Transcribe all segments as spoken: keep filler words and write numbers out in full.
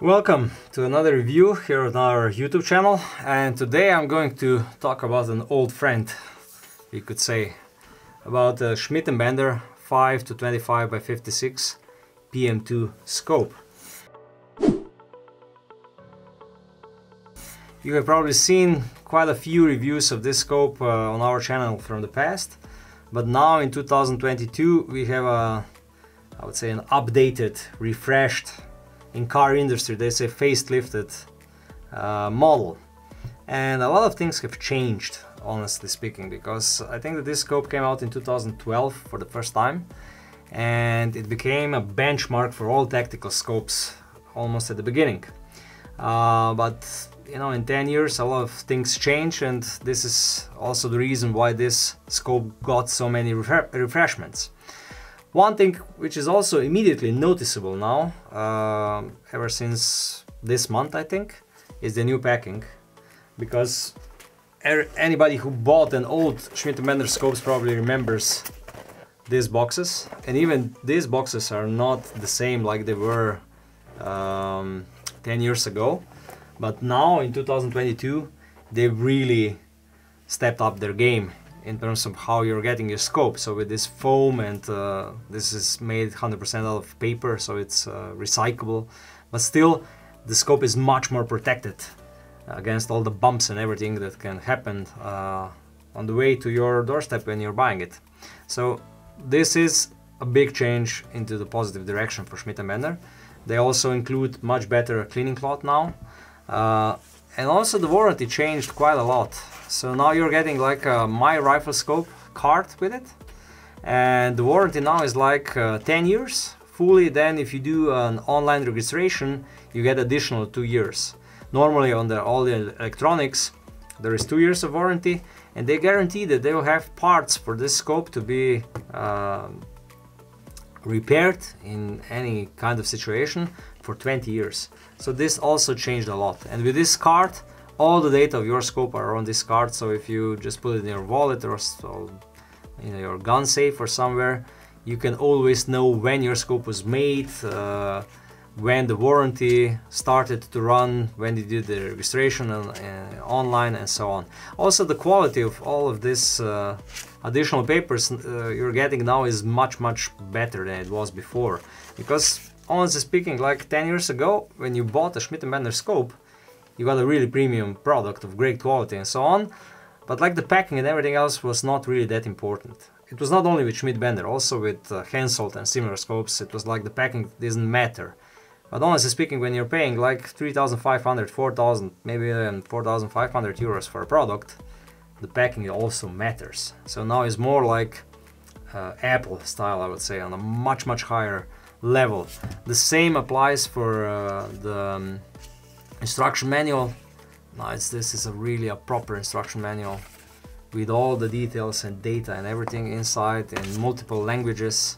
Welcome to another review here on our YouTube channel, and today I'm going to talk about an old friend, we could say, about the Schmidt and Bender five to twenty-five by fifty-six P M two scope. You have probably seen quite a few reviews of this scope uh, on our channel from the past, but now in two thousand twenty-two we have a, I would say, an updated, refreshed, in car industry they say facelifted uh, model, and a lot of things have changed, honestly speaking, because I think that this scope came out in two thousand twelve for the first time, and it became a benchmark for all tactical scopes almost at the beginning. Uh, but you know, in ten years a lot of things change, and this is also the reason why this scope got so many refreshments. One thing which is also immediately noticeable now, uh, ever since this month I think, is the new packing, because er anybody who bought an old Schmidt and Bender scopes probably remembers these boxes, and even these boxes are not the same like they were um, ten years ago. But now in two thousand twenty-two they really stepped up their game in terms of how you're getting your scope. So with this foam, and uh, this is made one hundred percent out of paper, so it's uh, recyclable, but still the scope is much more protected against all the bumps and everything that can happen uh, on the way to your doorstep when you're buying it. So this is a big change into the positive direction for Schmidt and Bender. They also include much better cleaning cloth now. Uh, and also the warranty changed quite a lot. So now you're getting like a My Rifle Scope card with it, and the warranty now is like uh, ten years fully. Then if you do an online registration you get additional two years. Normally on the, all the electronics there is two years of warranty, and they guarantee that they will have parts for this scope to be uh, repaired in any kind of situation for twenty years. So this also changed a lot, and with this card all the data of your scope are on this card. So if you just put it in your wallet or you know, your gun safe or somewhere, you can always know when your scope was made, uh, when the warranty started to run, when you did the registration and, uh, online and so on. Also the quality of all of this uh, additional papers uh, you're getting now is much much better than it was before, because honestly speaking, like ten years ago when you bought a Schmidt and Bender scope you got a really premium product of great quality and so on, but like the packing and everything else was not really that important. It was not only with Schmidt and Bender, also with uh, Hensolt and similar scopes, it was like the packing doesn't matter. But honestly speaking, when you're paying like three thousand five hundred, four thousand, maybe even four thousand five hundred euros for a product, the packing also matters. So now it's more like uh, Apple style, I would say, on a much much higher level. The same applies for uh, the um, instruction manual. Now it's, this is a really a proper instruction manual with all the details and data and everything inside in multiple languages.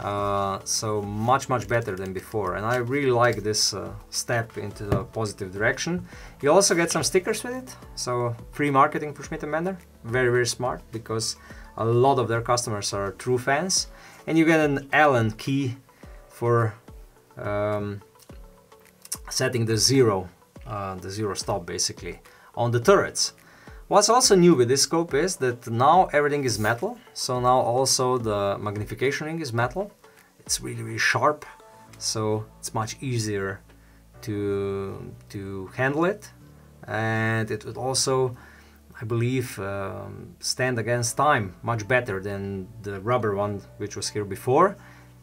Uh, so much much better than before, and I really like this uh, step into the positive direction. You also get some stickers with it, so free marketing for Schmidt and Bender, very very smart, because a lot of their customers are true fans. And you get an Allen key for um, setting the zero uh, the zero stop basically on the turrets. What's also new with this scope is that now everything is metal, so now also the magnification ring is metal. It's really really sharp, so it's much easier to, to handle it, and it would also, I believe, um, stand against time much better than the rubber one which was here before,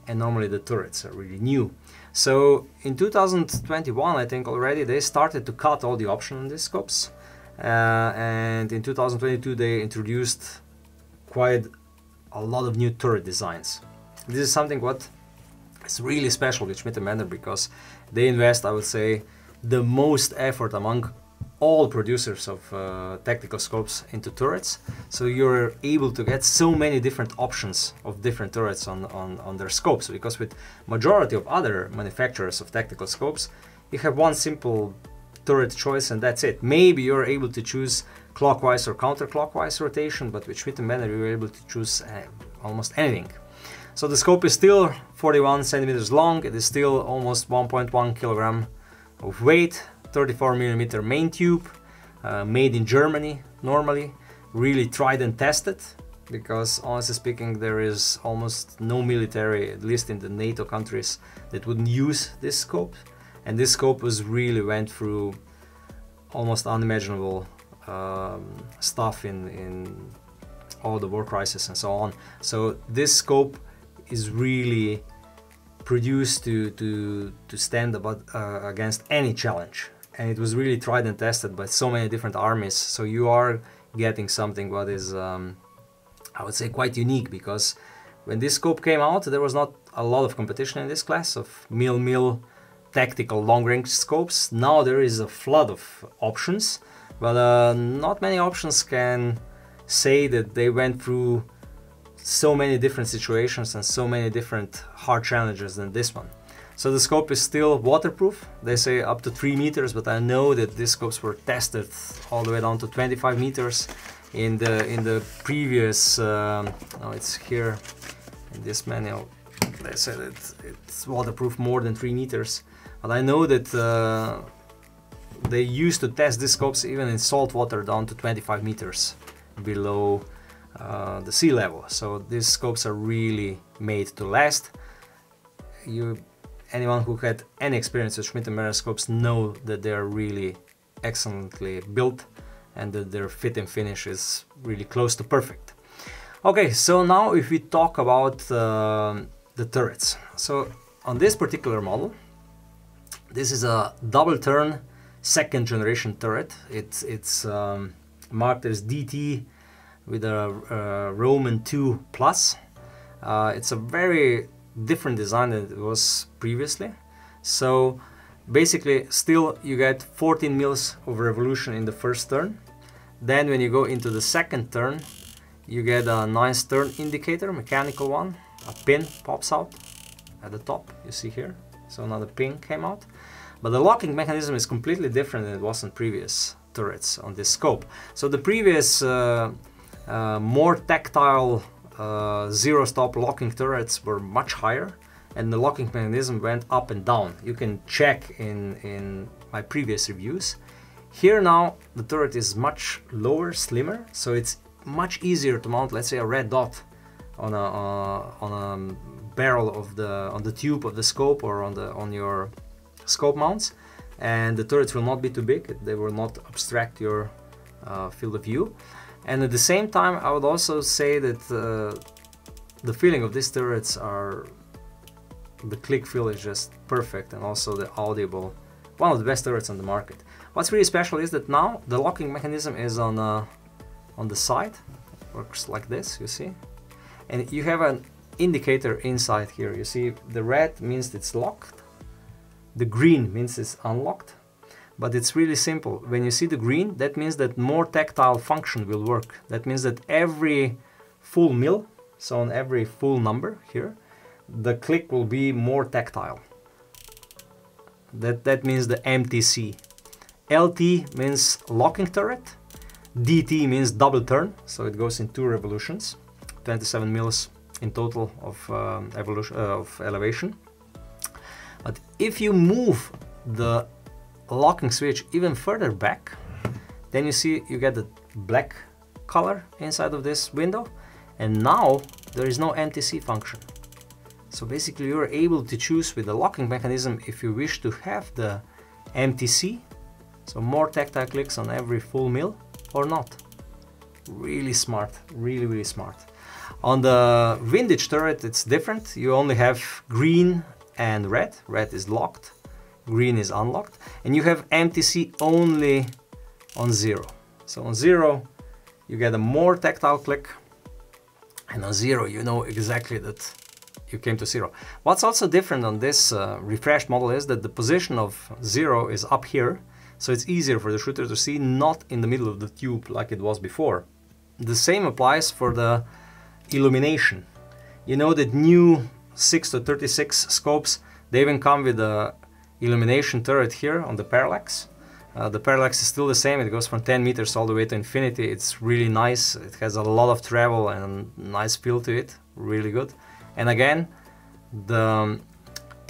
and normally the turrets are really new. So in two thousand twenty-one I think already they started to cut all the option on these scopes. Uh, and in two thousand twenty-two they introduced quite a lot of new turret designs. This is something what is really special with Schmidt and Bender, because they invest, I would say, the most effort among all producers of uh, tactical scopes into turrets. So you're able to get so many different options of different turrets on, on, on their scopes, because with majority of other manufacturers of tactical scopes you have one simple turret choice and that's it. Maybe you're able to choose clockwise or counterclockwise rotation, but with Schmidt and Bender you're able to choose uh, almost anything. So the scope is still forty-one centimeters long, it is still almost one point one kilogram of weight, thirty-four millimeter main tube, uh, made in Germany normally, really tried and tested, because honestly speaking there is almost no military, at least in the NATO countries, that wouldn't use this scope, and this scope was really went through almost unimaginable um, stuff in, in all the war crisis and so on. So this scope is really produced to, to, to stand about, uh, against any challenge, and it was really tried and tested by so many different armies, so you are getting something what is um, I would say quite unique, because when this scope came out there was not a lot of competition in this class of mil-mil tactical long-range scopes. Now there is a flood of options, but uh, not many options can say that they went through so many different situations and so many different hard challenges than this one. So the scope is still waterproof, they say up to three meters, but I know that these scopes were tested all the way down to twenty-five meters in the in the previous um, oh, it's here in this manual, they said it, it's waterproof more than three meters, but I know that uh, they used to test these scopes even in salt water down to twenty-five meters below uh, the sea level. So these scopes are really made to last. You, anyone who had any experience with Schmidt and Meyer scopes know that they are really excellently built and that their fit and finish is really close to perfect. Okay, so now if we talk about uh, the turrets. So on this particular model, this is a double turn second generation turret. It's, it's um, marked as D T with a uh, Roman two plus. Uh, it's a very different design than it was previously. So basically still you get fourteen mils of revolution in the first turn. Then when you go into the second turn, you get a nice turn indicator, mechanical one. A pin pops out at the top, you see here. So another pin came out. But the locking mechanism is completely different than it was in previous turrets on this scope. So the previous uh, uh, more tactile uh, zero-stop locking turrets were much higher, and the locking mechanism went up and down. You can check in, in my previous reviews. Here now the turret is much lower, slimmer, so it's much easier to mount, let's say, a red dot on a, uh, on a barrel of the, on the tube of the scope or on, the, on your scope mounts, and the turrets will not be too big, they will not obstruct your uh, field of view. And at the same time I would also say that uh, the feeling of these turrets are, the click feel is just perfect, and also the audible, one of the best turrets on the market. What's really special is that now the locking mechanism is on, uh, on the side, it works like this, you see, and you have an indicator inside here, you see the red means it's locked. The green means it's unlocked, but it's really simple. When you see the green, that means that more tactile function will work. That means that every full mil, so on every full number here, the click will be more tactile. That, that means the M T C. L T means locking turret. D T means double turn, so it goes in two revolutions, twenty-seven mils in total of, um, evolution, uh, of elevation. But if you move the locking switch even further back, then you see you get the black color inside of this window, and now there is no M T C function. So basically you are able to choose with the locking mechanism if you wish to have the M T C, so more tactile clicks on every full mil, or not. Really smart, really, really smart. On the windage turret it's different, you only have green and red. Red is locked, green is unlocked, and you have M T C only on zero. So on zero you get a more tactile click, and on zero you know exactly that you came to zero. What's also different on this uh, refreshed model is that the position of zero is up here, so it's easier for the shooter to see, not in the middle of the tube like it was before. The same applies for the illumination. You know that new six to thirty-six scopes, they even come with the illumination turret here on the parallax. Uh, the parallax is still the same, it goes from ten meters all the way to infinity. It's really nice, it has a lot of travel and a nice feel to it, really good. And again, the um,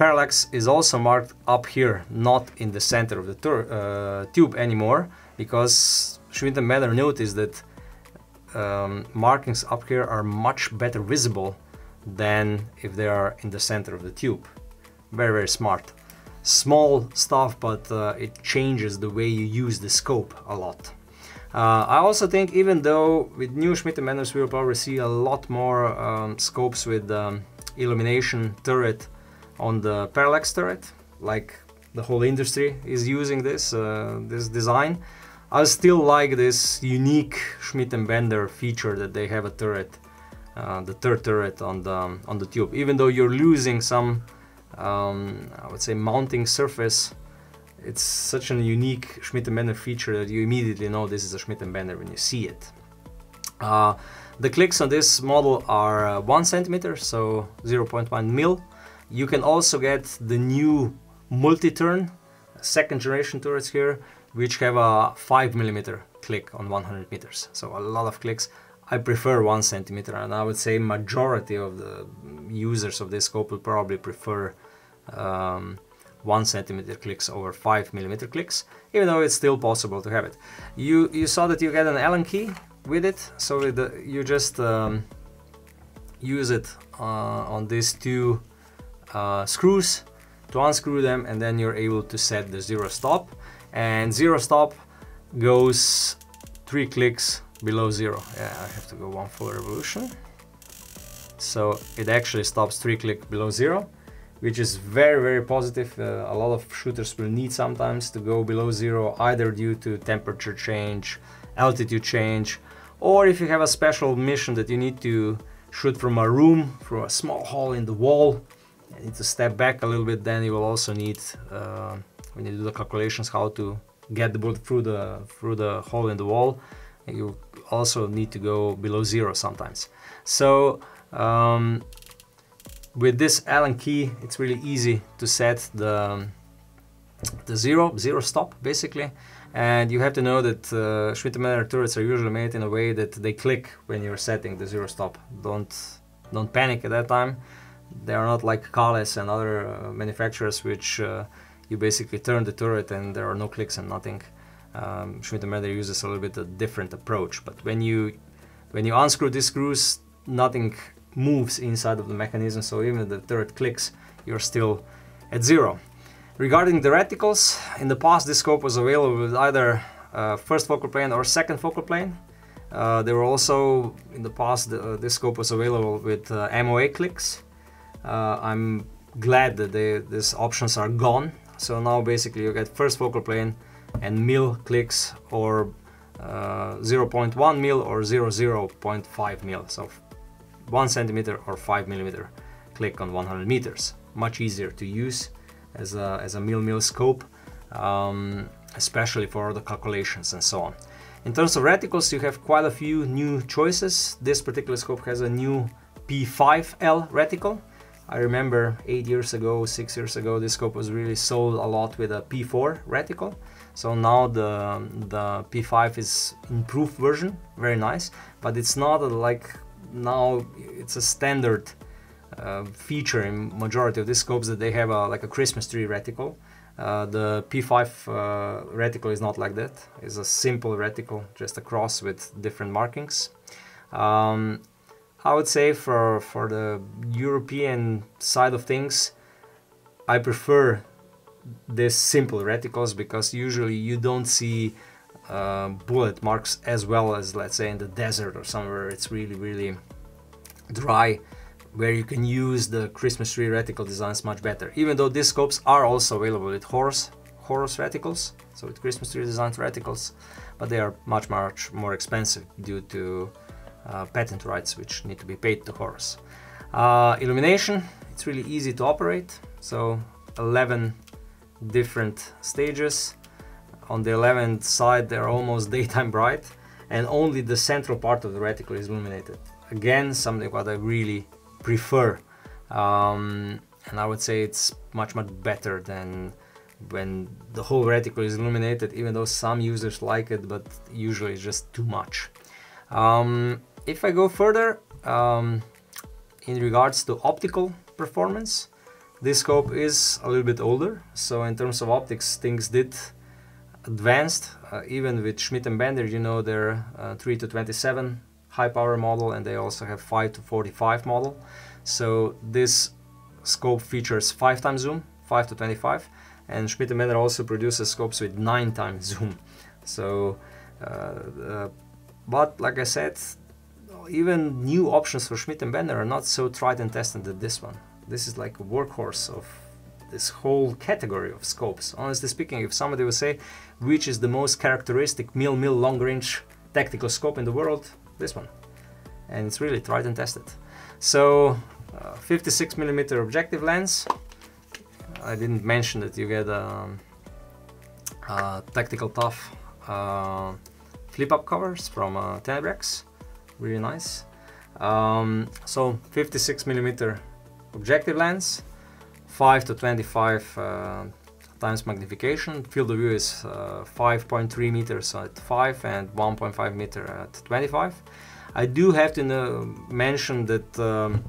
parallax is also marked up here, not in the center of the uh, tube anymore, because Schwindenmähler noticed that um, markings up here are much better visible than if they are in the center of the tube. Very, very smart. Small stuff, but uh, it changes the way you use the scope a lot. Uh, I also think, even though with new Schwindenmählers we will probably see a lot more um, scopes with um, illumination turret on the parallax turret, like the whole industry is using this, uh, this design. I still like this unique Schwindenmähler feature that they have a turret, uh, the third turret on the, on the tube. Even though you're losing some, um, I would say, mounting surface, it's such a unique Schwindenmähler feature that you immediately know this is a Schwindenmähler when you see it. Uh, the clicks on this model are uh, one centimeter, so zero point one mil. You can also get the new multi-turn, second generation turrets here, which have a five millimeter click on one hundred meters. So a lot of clicks. I prefer one centimeter, and I would say majority of the users of this scope will probably prefer um, one centimeter clicks over five millimeter clicks, even though it's still possible to have it. You you saw that you get an Allen key with it, so it, uh, you just um, use it uh, on these two uh, screws to unscrew them, and then you're able to set the zero stop. And zero stop goes three clicks below zero. Yeah, I have to go one full revolution. So it actually stops three clicks below zero, which is very, very positive. Uh, a lot of shooters will need sometimes to go below zero, either due to temperature change, altitude change, or if you have a special mission that you need to shoot from a room, through a small hole in the wall, you need to step back a little bit, then you will also need, uh, when you do the calculations how to get the bullet through the, through the hole in the wall, you also need to go below zero sometimes. So, um, with this Allen key, it's really easy to set the, the zero, zero stop basically. And you have to know that uh, Schwindenmähler turrets are usually made in a way that they click when you're setting the zero stop. Don't, don't panic at that time. They are not like Kales and other uh, manufacturers, which uh, you basically turn the turret and there are no clicks and nothing. Um, Schwindenmähler uses a little bit a different approach. But when you, when you unscrew these screws, nothing moves inside of the mechanism, so even if the turret clicks, you're still at zero. Regarding the reticles, in the past this scope was available with either uh, first focal plane or second focal plane. Uh, there were also, in the past, uh, this scope was available with uh, M O A clicks. Uh, I'm glad that they, these options are gone, so now basically you get first focal plane and mil clicks, or uh, zero point one mil or zero point five mil. So one centimeter or five millimeter click on one hundred meters. Much easier to use as a, as a mil-mil scope, um, especially for the calculations and so on. In terms of reticles, you have quite a few new choices. This particular scope has a new P five L reticle. I remember eight years ago, six years ago, this scope was really sold a lot with a P four reticle. So now the, the P five is improved version, very nice, but it's not a, like, now it's a standard uh, feature in majority of these scopes that they have a, like a Christmas tree reticle. Uh, the P five uh, reticle is not like that. It's a simple reticle, just a cross with different markings. Um, I would say for, for the European side of things, I prefer this simple reticles, because usually you don't see Uh, bullet marks as well as, let's say, in the desert or somewhere it's really really dry, where you can use the Christmas tree reticle designs much better. Even though these scopes are also available with Horus, Horus reticles, so with Christmas tree designed reticles, but they are much much more expensive due to uh, patent rights which need to be paid to Horus. Uh, illumination, it's really easy to operate, so eleven different stages. On the eleventh side, they're almost daytime bright, and only the central part of the reticle is illuminated. Again, something what I really prefer, um, and I would say it's much much better than when the whole reticle is illuminated, even though some users like it, but usually it's just too much. Um, if I go further, um, in regards to optical performance, This scope is a little bit older, so in terms of optics things did advanced, uh, even with Schmidt and Bender, you know, their uh, three to twenty-seven high power model, and they also have five to forty-five model. So this scope features five times zoom, five to twenty-five, and Schmidt and Bender also produces scopes with nine times zoom. So, uh, uh, but like I said, even new options for Schmidt and Bender are not so tried and tested as this one. This is like a workhorse of this whole category of scopes. Honestly speaking, if somebody would say which is the most characteristic mil-mil long-range tactical scope in the world, this one. And it's really tried and tested. So uh, fifty-six millimeter objective lens. I didn't mention that you get a, a tactical tough uh, flip-up covers from uh, Tenebrex, really nice. Um, so fifty-six millimeter objective lens, five to twenty-five uh, times magnification. Field of view is uh, five point three meters at five and one point five meter at twenty-five. I do have to know, mention that um,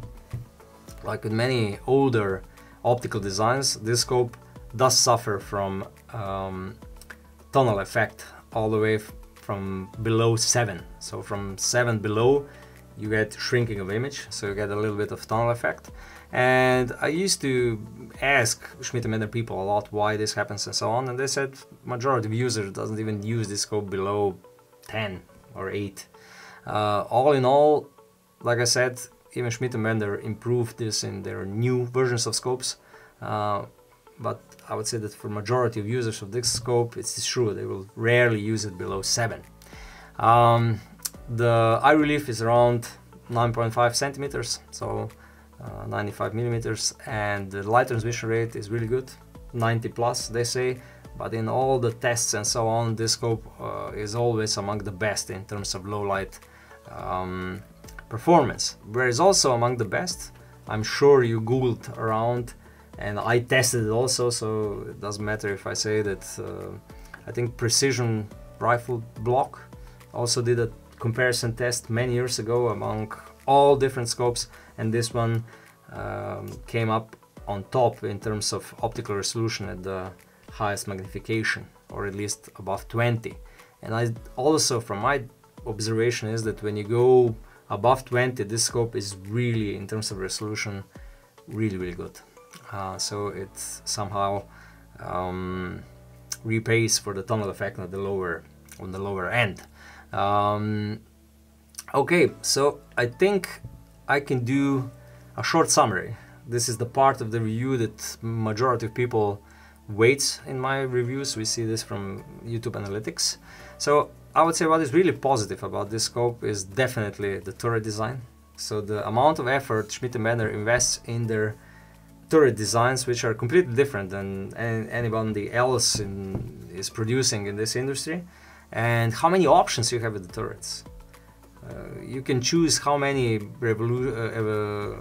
like with many older optical designs, this scope does suffer from um, tunnel effect all the way from below seven. So from seven below you get shrinking of image, so you get a little bit of tunnel effect. And I used to ask Schmidt and Bender people a lot why this happens and so on, and they said majority of users doesn't even use this scope below ten or eight. Uh, all in all, like I said, even Schmidt and Bender improved this in their new versions of scopes, uh, but I would say that for majority of users of this scope, it's true, they will rarely use it below seven. Um, the eye relief is around nine point five centimeters, so Uh, ninety-five millimeters, and the light transmission rate is really good, ninety plus they say, but in all the tests and so on, this scope uh, is always among the best in terms of low light um, performance. Whereas also among the best, I'm sure you googled around, and I tested it also, so it doesn't matter if I say that uh, I think Precision Rifle Block also did a comparison test many years ago among all different scopes, and this one um, came up on top in terms of optical resolution at the highest magnification, or at least above twenty. And I also, from my observation, is that when you go above twenty, this scope is really, in terms of resolution, really, really good. Uh, so it somehow um, repays for the tunnel effect at the lower, on the lower end. Um, okay, so I think I can do a short summary. This is the part of the review that majority of people waits in my reviews. We see this from YouTube analytics. So I would say what is really positive about this scope is definitely the turret design. So the amount of effort Schmidt and Bender invests in their turret designs, which are completely different than anybody else in, is producing in this industry, and how many options you have with the turrets. Uh, you can choose how many revolu uh, uh,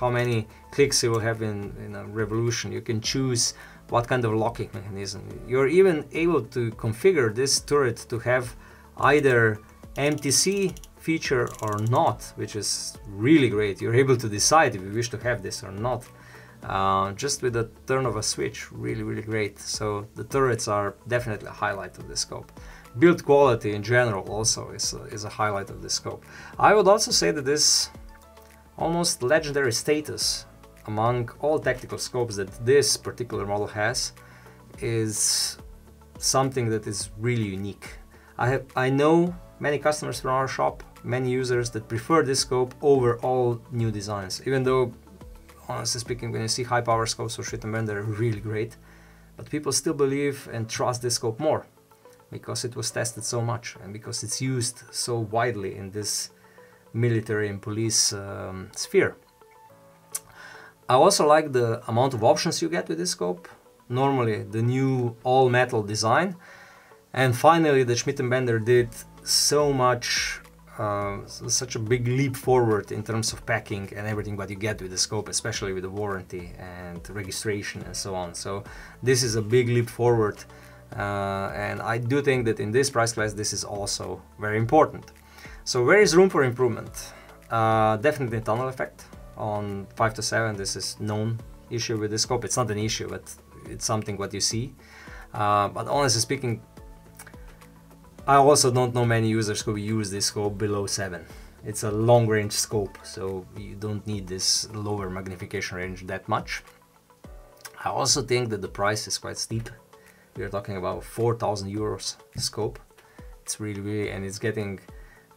how many clicks you will have in, in a revolution. You can choose what kind of locking mechanism. You're even able to configure this turret to have either M T C feature or not, which is really great. You're able to decide if you wish to have this or not, uh, just with the turn of a switch. Really, really great. So the turrets are definitely a highlight of the scope. Build quality in general also is a, is a highlight of this scope. I would also say that this almost legendary status among all tactical scopes that this particular model has is something that is really unique. I have I know many customers from our shop, many users that prefer this scope over all new designs. Even though, honestly speaking, when you see high power scopes for Schmidt and Bender, they're really great, but people still believe and trust this scope more, because it was tested so much and because it's used so widely in this military and police um, sphere. I also like the amount of options you get with this scope. Normally the new all-metal design, and finally the Schmidt and Bender did so much, uh, such a big leap forward in terms of packing and everything what you get with the scope, especially with the warranty and registration and so on. So this is a big leap forward. Uh, and I do think that in this price class this is also very important. So where is room for improvement? Uh, definitely tunnel effect on five to seven, this is known issue with the scope. It's not an issue, but it's something what you see. Uh, but honestly speaking, I also don't know many users who use this scope below seven. It's a long range scope, so you don't need this lower magnification range that much. I also think that the price is quite steep. We are talking about four thousand euros scope. It's really, really, and it's getting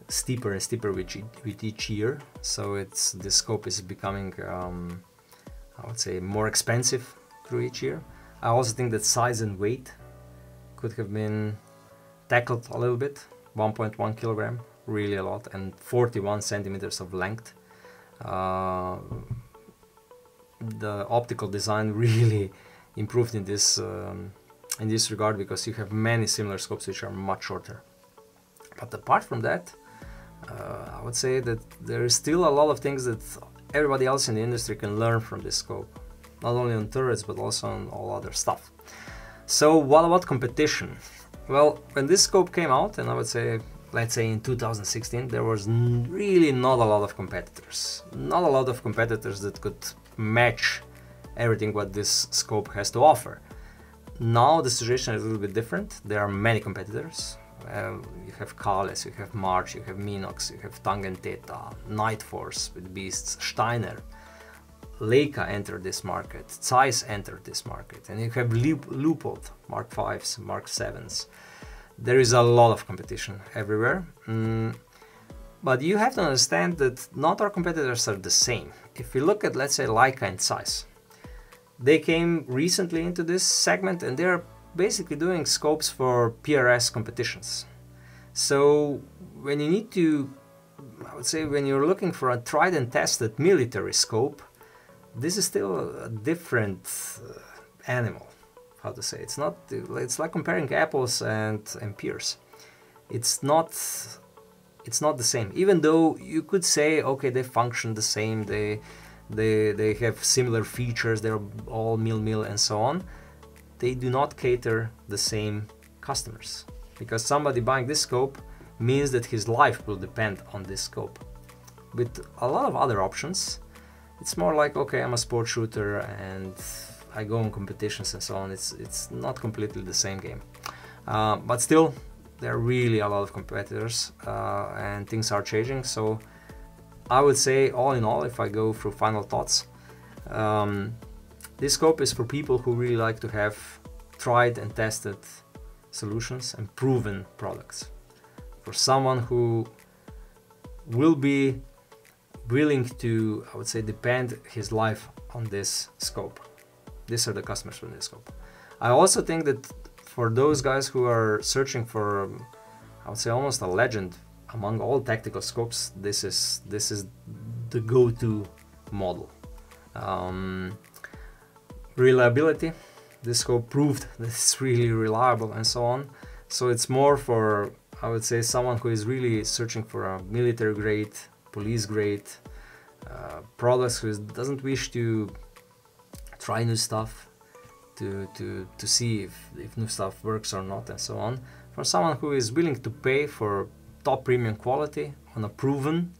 steeper and steeper with, with each year. So it's, the scope is becoming, um, I would say, more expensive through each year. I also think that size and weight could have been tackled a little bit. one point one kilogram, really a lot, and forty-one centimeters of length. Uh, the optical design really improved in this um, in this regard, because you have many similar scopes which are much shorter. But apart from that, uh, I would say that there is still a lot of things that everybody else in the industry can learn from this scope, not only on turrets but also on all other stuff. So what about competition? Well, when this scope came out, and I would say, let's say in two thousand sixteen, there was really not a lot of competitors, not a lot of competitors that could match everything what this scope has to offer. Now the situation is a little bit different. There are many competitors. Uh, you have Kales, you have March, you have Minox, you have Tangenteta, Nightforce with beasts, Steiner, Leica entered this market, Zeiss entered this market, and you have Leupold, Mark fives, Mark sevens. There is a lot of competition everywhere. Mm. But you have to understand that not all competitors are the same. If you look at, let's say, Leica and Zeiss, they came recently into this segment and they're basically doing scopes for P R S competitions. So when you need to, I would say, when you're looking for a tried and tested military scope, this is still a different animal, how to say. It's not, it's like comparing apples and, and pears. It's not, it's not the same, even though you could say, okay, they function the same, they, they, they have similar features, they're all mil-mil and so on. They do not cater the same customers, because somebody buying this scope means that his life will depend on this scope. With a lot of other options, it's more like, okay, I'm a sport shooter and I go on competitions and so on. It's, it's not completely the same game, uh, but still there are really a lot of competitors, uh, and things are changing. So I would say, all in all, if I go through final thoughts, um, this scope is for people who really like to have tried and tested solutions and proven products. For someone who will be willing to, I would say, depend his life on this scope. These are the customers for this scope. I also think that for those guys who are searching for, I would say, almost a legend among all tactical scopes, this is, this is the go-to model. Um, Reliability, this scope proved that it's really reliable and so on. So it's more for, I would say, someone who is really searching for a military grade, police grade uh, products, who is, doesn't wish to try new stuff, to, to, to see if, if new stuff works or not and so on. For someone who is willing to pay for top premium quality on a proven,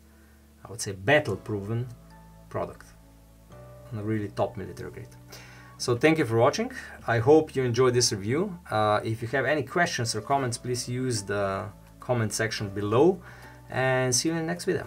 I would say battle proven product, on a really top military grade. So thank you for watching. I hope you enjoyed this review. Uh, if you have any questions or comments, please use the comment section below, and see you in the next video.